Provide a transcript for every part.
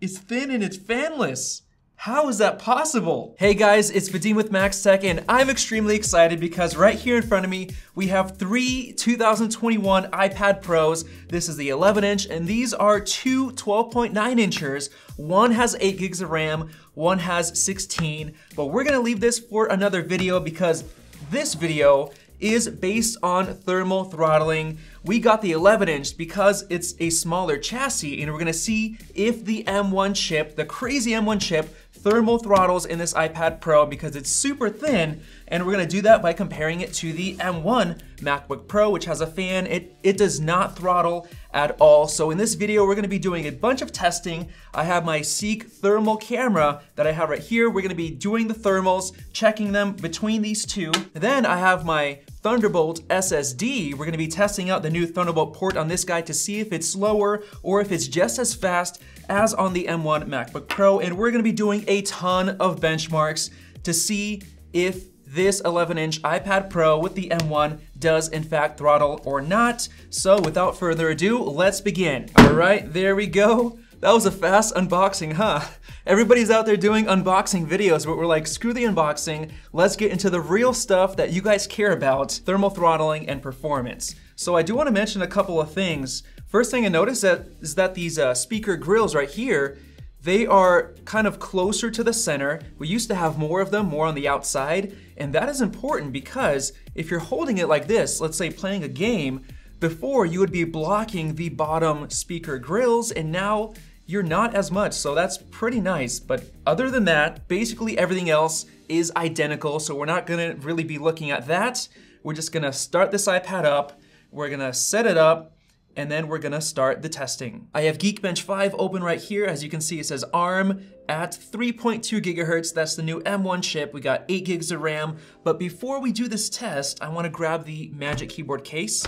is thin and it's fanless. How is that possible? Hey guys, it's Vadim with Max Tech, and I'm extremely excited because right here in front of me, we have three 2021 iPad Pros. This is the 11 inch, and these are two 12.9 inchers. One has 8 gigs of RAM, one has 16, but we're gonna leave this for another video because this video is based on thermal throttling. We got the 11 inch because it's a smaller chassis, and we're gonna see if the M1 chip, the crazy M1 chip, thermal throttles in this iPad Pro because it's super thin, and we're gonna do that by comparing it to the M1 MacBook Pro, which has a fan. It does not throttle at all. So in this video, we're gonna be doing a bunch of testing. I have my Seek thermal camera that I have right here. We're gonna be doing the thermals, checking them between these two. Then I have my Thunderbolt SSD. We're gonna be testing out the new Thunderbolt port on this guy to see if it's slower or if it's just as fast as on the M1 MacBook Pro. And we're gonna be doing a ton of benchmarks to see if this 11 inch iPad Pro with the M1 does in fact throttle or not. So without further ado, let's begin. All right, there we go. That was a fast unboxing, huh? Everybody's out there doing unboxing videos, but we're like, screw the unboxing. Let's get into the real stuff that you guys care about, thermal throttling and performance. So I do want to mention a couple of things. First thing I noticed is that these speaker grills right here, they are kind of closer to the center. We used to have more of them, more on the outside. And that is important because if you're holding it like this, let's say playing a game, before you would be blocking the bottom speaker grills, and now you're not as much. So that's pretty nice. But other than that, basically everything else is identical. So we're not gonna really be looking at that. We're just gonna start this iPad up. We're gonna set it up, and then we're gonna start the testing. I have Geekbench 5 open right here. As you can see, it says ARM at 3.2 gigahertz. That's the new M1 chip. We got 8 gigs of RAM. But before we do this test, I wanna grab the Magic Keyboard case,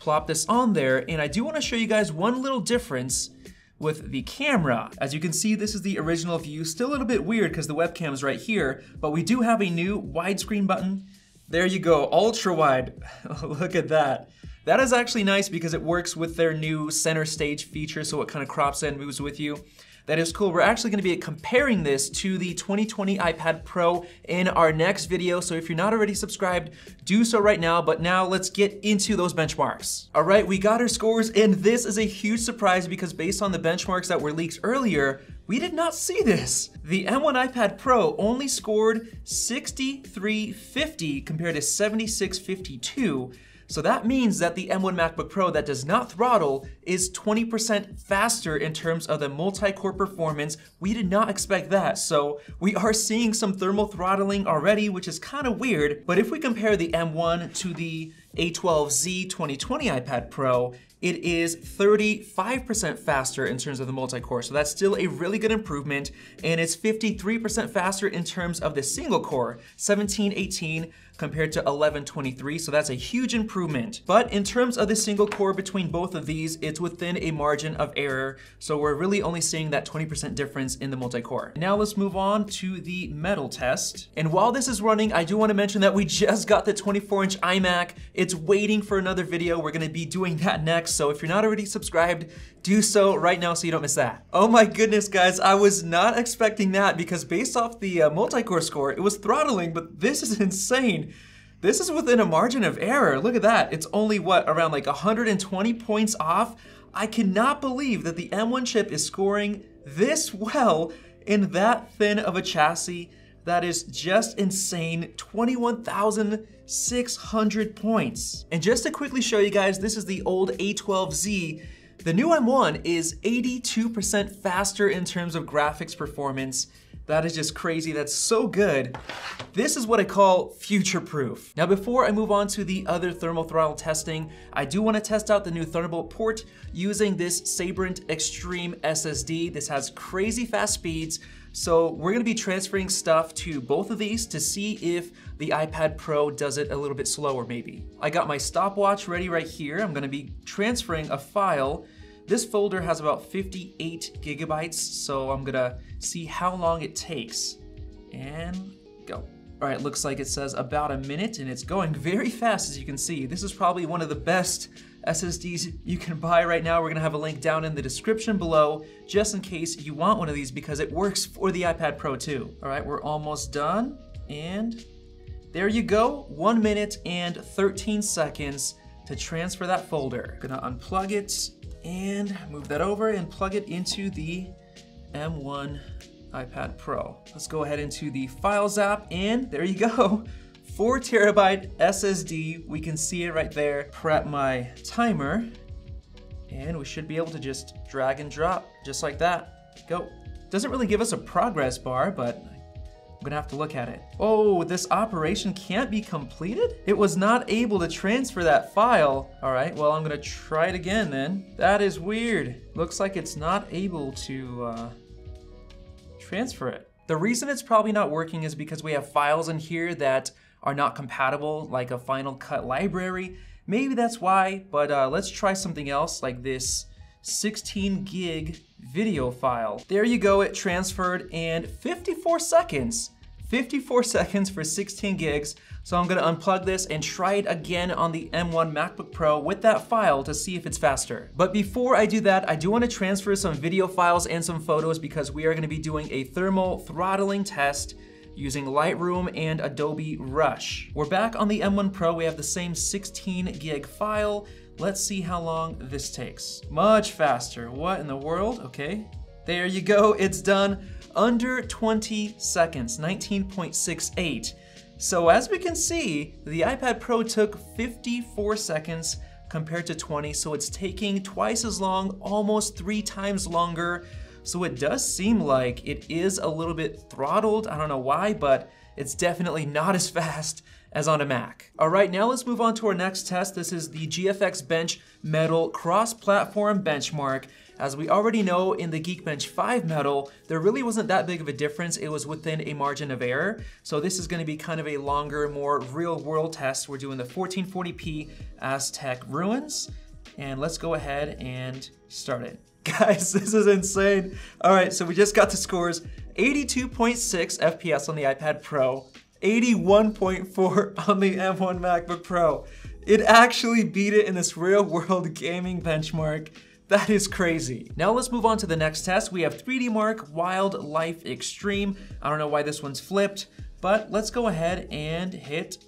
plop this on there, and I do wanna show you guys one little difference with the camera. As you can see, this is the original view. Still a little bit weird because the webcam's right here, but we do have a new widescreen button. There you go, ultra wide. Look at that. That is actually nice because it works with their new center stage feature, so it kind of crops and moves with you. That is cool. We're actually gonna be comparing this to the 2020 iPad Pro in our next video, so if you're not already subscribed, do so right now, but now let's get into those benchmarks. All right, we got our scores, and this is a huge surprise because based on the benchmarks that were leaked earlier, we did not see this. The M1 iPad Pro only scored 6350 compared to 7652. So that means that the M1 MacBook Pro that does not throttle is 20% faster in terms of the multi-core performance. We did not expect that. So we are seeing some thermal throttling already, which is kind of weird. But if we compare the M1 to the A12Z 2020 iPad Pro, it is 35% faster in terms of the multi-core. So that's still a really good improvement. And it's 53% faster in terms of the single core, 1718 compared to 1123. So that's a huge improvement. But in terms of the single core between both of these, it's within a margin of error. So we're really only seeing that 20% difference in the multi-core. Now let's move on to the metal test. And while this is running, I do want to mention that we just got the 24 inch iMac. It's waiting for another video. We're gonna be doing that next. So if you're not already subscribed, do so right now so you don't miss that. Oh my goodness, guys, I was not expecting that because based off the multi-core score, it was throttling, but this is insane. This is within a margin of error. Look at that. It's only what, around like 120 points off. I cannot believe that the M1 chip is scoring this well in that thin of a chassis. That is just insane, 21,600 points. And just to quickly show you guys, this is the old A12Z. The new M1 is 82% faster in terms of graphics performance. That is just crazy, that's so good. This is what I call future-proof. Now before I move on to the other thermal throttle testing, I do wanna test out the new Thunderbolt port using this Sabrent Extreme SSD. This has crazy fast speeds, so we're gonna be transferring stuff to both of these to see if the iPad Pro does it a little bit slower maybe. I got my stopwatch ready right here. I'm gonna be transferring a file. This folder has about 58 gigabytes, so I'm gonna see how long it takes. And go. All right, looks like it says about a minute, and it's going very fast as you can see. This is probably one of the best SSDs you can buy right now. We're gonna have a link down in the description below just in case you want one of these because it works for the iPad Pro 2. All right, we're almost done. And there you go, 1 minute and 13 seconds to transfer that folder. Gonna unplug it and move that over and plug it into the M1 iPad Pro. Let's go ahead into the Files app and there you go. 4 terabyte SSD, we can see it right there. Prep my timer and we should be able to just drag and drop just like that. Go. Doesn't really give us a progress bar, but I'm gonna have to look at it. Oh, this operation can't be completed? It was not able to transfer that file. All right, well, I'm gonna try it again then. That is weird. Looks like it's not able to transfer it. The reason it's probably not working is because we have files in here that are not compatible, like a Final Cut library. Maybe that's why, but let's try something else, like this 16 gig video file. There you go, it transferred in 54 seconds. 54 seconds for 16 gigs. So I'm gonna unplug this and try it again on the M1 MacBook Pro with that file to see if it's faster. But before I do that, I do wanna transfer some video files and some photos because we are gonna be doing a thermal throttling test using Lightroom and Adobe Rush. We're back on the M1 Pro. We have the same 16 gig file. Let's see how long this takes. Much faster. What in the world? Okay. There you go, it's done. Under 20 seconds, 19.68. So as we can see, the iPad Pro took 54 seconds compared to 20, so it's taking twice as long, almost 3 times longer. So it does seem like it is a little bit throttled. I don't know why, but it's definitely not as fast as on a Mac. All right, now let's move on to our next test. This is the GFX Bench Metal Cross-Platform Benchmark. As we already know, in the Geekbench 5 Metal, there really wasn't that big of a difference. It was within a margin of error. So this is gonna be kind of a longer, more real-world test. We're doing the 1440p Aztec Ruins. And let's go ahead and start it. Guys, this is insane. All right, so we just got the scores. 82.6 FPS on the iPad Pro, 81.4 on the M1 MacBook Pro. It actually beat it in this real-world gaming benchmark. That is crazy. Now let's move on to the next test. We have 3D Mark Wildlife Extreme. I don't know why this one's flipped, but let's go ahead and hit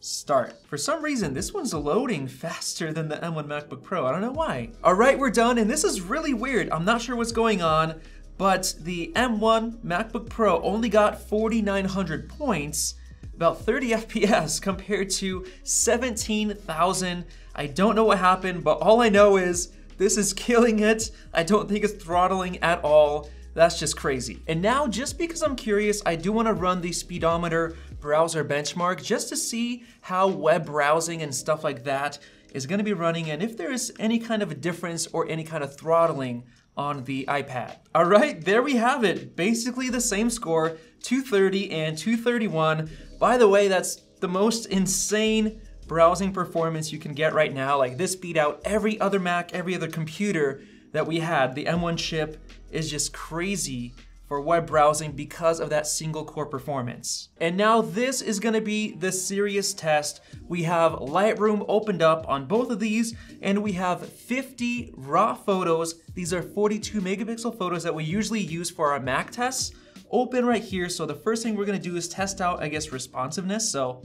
start. For some reason, this one's loading faster than the M1 MacBook Pro. I don't know why. All right, we're done, and this is really weird. I'm not sure what's going on, but the M1 MacBook Pro only got 4,900 points, about 30 FPS compared to 17,000. I don't know what happened, but all I know is this is killing it. I don't think it's throttling at all. That's just crazy. And now, just because I'm curious, I do wanna run the speedometer browser benchmark just to see how web browsing and stuff like that is gonna be running and if there is any kind of a difference or any kind of throttling on the iPad. All right, there we have it. Basically the same score, 230 and 231. By the way, that's the most insane browsing performance you can get right now. Like, this beat out every other Mac, every other computer that we had. The M1 chip is just crazy for web browsing because of that single core performance. And now this is gonna be the serious test. We have Lightroom opened up on both of these and we have 50 raw photos. These are 42 megapixel photos that we usually use for our Mac tests. Open right here. So the first thing we're gonna do is test out, I guess, responsiveness. So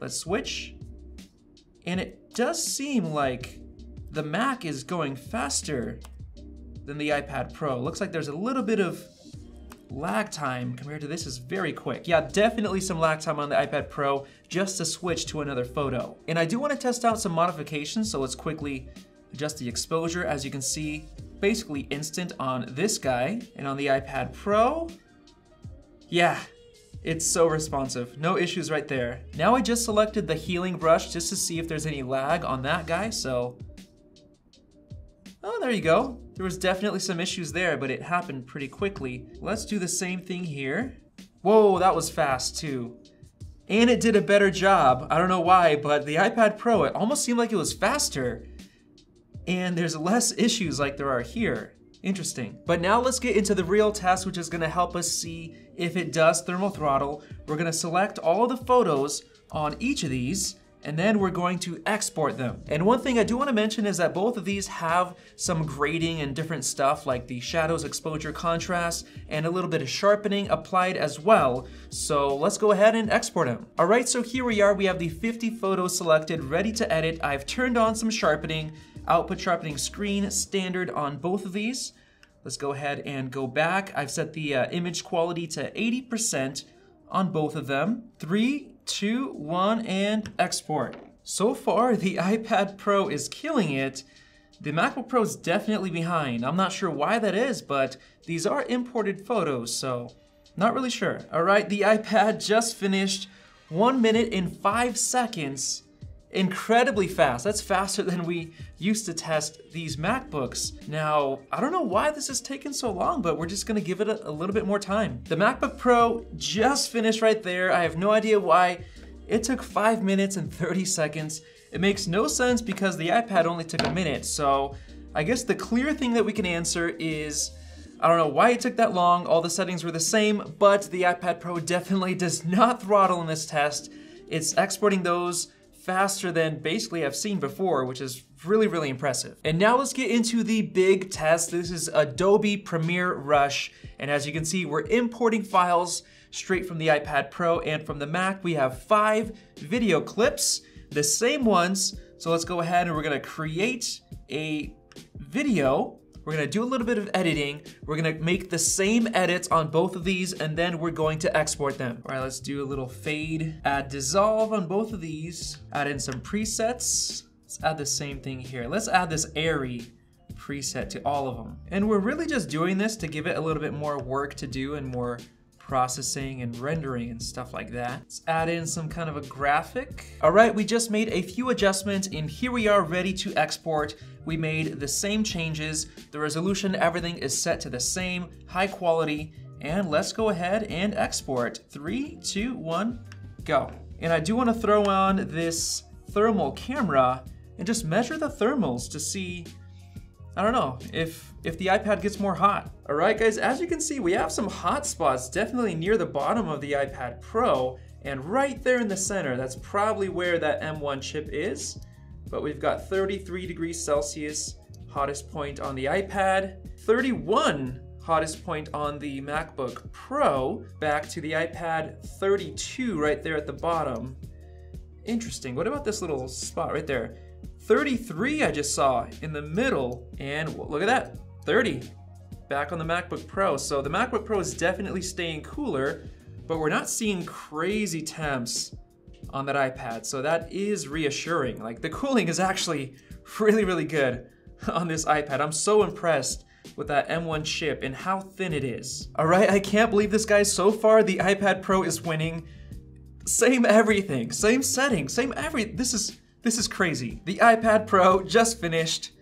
let's switch. And it does seem like the Mac is going faster than the iPad Pro. Looks like there's a little bit of lag time compared to this is very quick. Yeah, definitely some lag time on the iPad Pro just to switch to another photo. And I do wanna test out some modifications, so let's quickly adjust the exposure. As you can see, basically instant on this guy and on the iPad Pro, yeah. It's so responsive, no issues right there. Now I just selected the healing brush just to see if there's any lag on that guy, so. Oh, there you go. There was definitely some issues there, but it happened pretty quickly. Let's do the same thing here. Whoa, that was fast too. And it did a better job. I don't know why, but the iPad Pro, it almost seemed like it was faster. And there's less issues like there are here. Interesting. But now let's get into the real test, which is gonna help us see if it does thermal throttle. We're gonna select all the photos on each of these and then we're going to export them. And one thing I do want to mention is that both of these have some grading and different stuff like the shadows, exposure, contrast, and a little bit of sharpening applied as well. So let's go ahead and export them. All right, so here we are. We have the 50 photos selected, ready to edit. I've turned on some sharpening, output sharpening screen standard on both of these. Let's go ahead and go back. I've set the image quality to 80% on both of them. 3, 2, 1, and export. So far, the iPad Pro is killing it. The MacBook Pro is definitely behind. I'm not sure why that is, but these are imported photos, so not really sure. All right, the iPad just finished 1 minute and 5 seconds. Incredibly fast. That's faster than we used to test these MacBooks. Now, I don't know why this is taking so long, but we're just gonna give it a little bit more time. The MacBook Pro just finished right there. I have no idea why it took 5 minutes and 30 seconds. It makes no sense because the iPad only took a minute. So I guess the clear thing that we can answer is, I don't know why it took that long. All the settings were the same, but the iPad Pro definitely does not throttle in this test. It's exporting those faster than basically I've seen before, which is really, really impressive. And now let's get into the big test. This is Adobe Premiere Rush. And as you can see, we're importing files straight from the iPad Pro and from the Mac. We have 5 video clips, the same ones. So let's go ahead and we're gonna create a video. We're gonna do a little bit of editing. We're gonna make the same edits on both of these, and then we're going to export them. All right, let's do a little fade, add dissolve on both of these, add in some presets. Let's add the same thing here. Let's add this airy preset to all of them. And we're really just doing this to give it a little bit more work to do and more processing and rendering and stuff like that. Let's add in some kind of a graphic. All right, we just made a few adjustments and here we are ready to export. We made the same changes. The resolution, everything is set to the same, high quality, and let's go ahead and export. 3, 2, 1, go. And I do wanna throw on this thermal camera and just measure the thermals to see, I don't know, if the iPad gets more hot. All right, guys, as you can see, we have some hot spots definitely near the bottom of the iPad Pro, and right there in the center, that's probably where that M1 chip is. But we've got 33 degrees Celsius, hottest point on the iPad, 31, hottest point on the MacBook Pro, back to the iPad, 32 right there at the bottom. Interesting, what about this little spot right there? 33 I just saw in the middle, and look at that, 30 back on the MacBook Pro. So the MacBook Pro is definitely staying cooler, but we're not seeing crazy temps on that iPad, so that is reassuring. Like, the cooling is actually really, really good on this iPad. I'm so impressed with that M1 chip and how thin it is. All right, I can't believe this, guys. So far, the iPad Pro is winning. Same everything, same setting, same everything. This is crazy. The iPad Pro just finished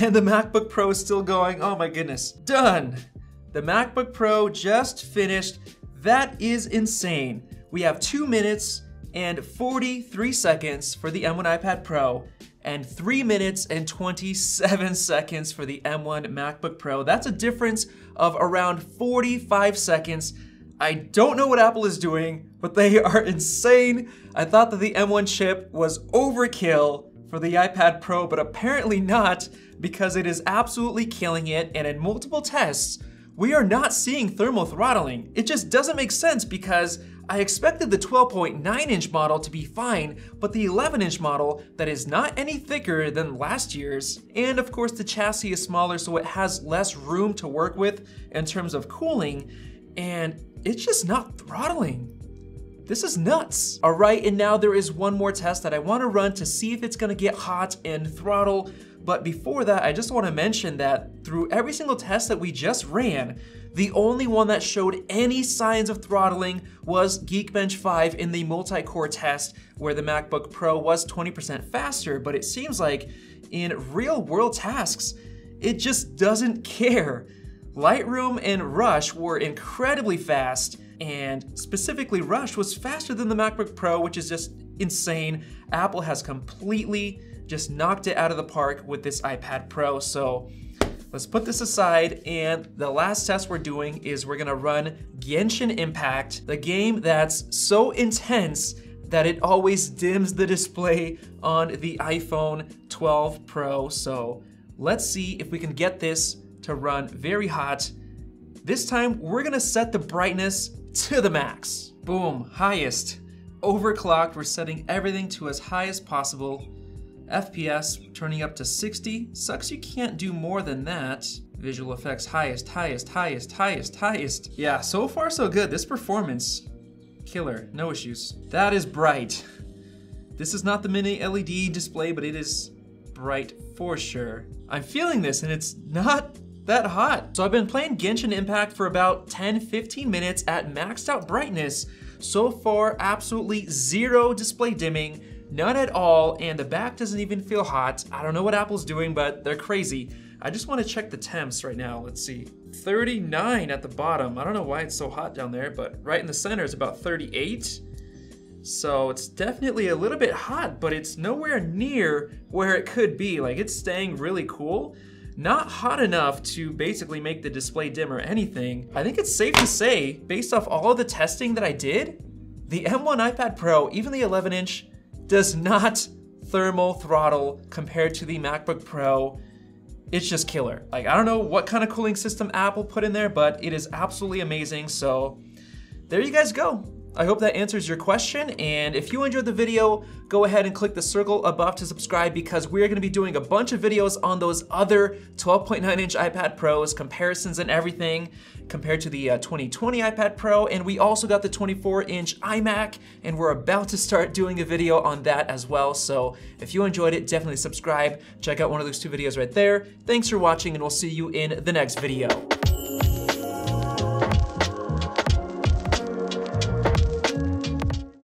and the MacBook Pro is still going. Oh my goodness. Done. The MacBook Pro just finished. That is insane. We have 2 minutes and 43 seconds for the M1 iPad Pro and 3 minutes and 27 seconds for the M1 MacBook Pro. That's a difference of around 45 seconds. I don't know what Apple is doing, but they are insane. I thought that the M1 chip was overkill for the iPad Pro, but apparently not, because it is absolutely killing it. And in multiple tests, we are not seeing thermal throttling. It just doesn't make sense because I expected the 12.9-inch model to be fine, but the 11-inch model that is not any thicker than last year's. And of course the chassis is smaller, so it has less room to work with in terms of cooling. And it's just not throttling. This is nuts. All right, and now there is one more test that I want to run to see if it's going to get hot and throttle. But before that, I just want to mention that through every single test that we just ran, the only one that showed any signs of throttling was Geekbench 5 in the multi-core test, where the MacBook Pro was 20% faster. But it seems like in real-world tasks, it just doesn't care. Lightroom and Rush were incredibly fast, and specifically Rush was faster than the MacBook Pro, which is just insane. Apple has completely just knocked it out of the park with this iPad Pro. So let's put this aside, and the last test we're doing is we're gonna run Genshin Impact, the game that's so intense that it always dims the display on the iPhone 12 Pro. So let's see if we can get this to run very hot. This time we're gonna set the brightness to the max. Boom, highest. Overclocked, we're setting everything to as high as possible. FPS turning up to 60. Sucks you can't do more than that. Visual effects highest, highest, highest, highest, highest. Yeah, so far so good. This performance, killer, no issues. That is bright. This is not the mini LED display, but it is bright for sure. I'm feeling this and it's not that hot. So I've been playing Genshin Impact for about 10-15 minutes at maxed out brightness. So far, absolutely zero display dimming, none at all, and the back doesn't even feel hot. I don't know what Apple's doing, but they're crazy. I just want to check the temps right now. Let's see, 39 at the bottom. I don't know why it's so hot down there, but right in the center is about 38. So it's definitely a little bit hot, but it's nowhere near where it could be. Like, it's staying really cool. Not hot enough to basically make the display dim or anything. I think it's safe to say, based off all of the testing that I did, the M1 iPad Pro, even the 11 inch, does not thermal throttle compared to the MacBook Pro. It's just killer. Like, I don't know what kind of cooling system Apple put in there, but it is absolutely amazing. So there you guys go. I hope that answers your question, and if you enjoyed the video, go ahead and click the circle above to subscribe, because we're gonna be doing a bunch of videos on those other 12.9 inch iPad Pros, comparisons and everything, compared to the 2020 iPad Pro, and we also got the 24 inch iMac, and we're about to start doing a video on that as well. So if you enjoyed it, definitely subscribe, check out one of those two videos right there. Thanks for watching, and we'll see you in the next video.